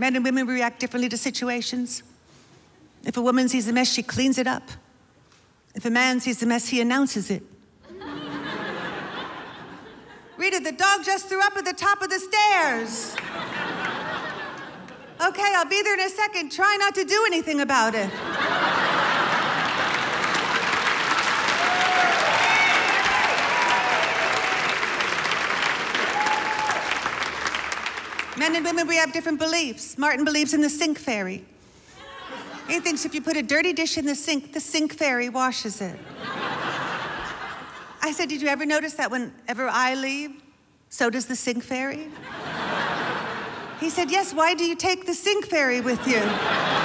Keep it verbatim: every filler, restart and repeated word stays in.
Men and women react differently to situations. If a woman sees a mess, she cleans it up. If a man sees a mess, he announces it. Rita, the dog just threw up at the top of the stairs. Okay, I'll be there in a second. Try not to do anything about it. Men and women, we have different beliefs. Martin believes in the sink fairy. He thinks if you put a dirty dish in the sink, the sink fairy washes it. I said, did you ever notice that whenever I leave, so does the sink fairy? He said, yes, why do you take the sink fairy with you?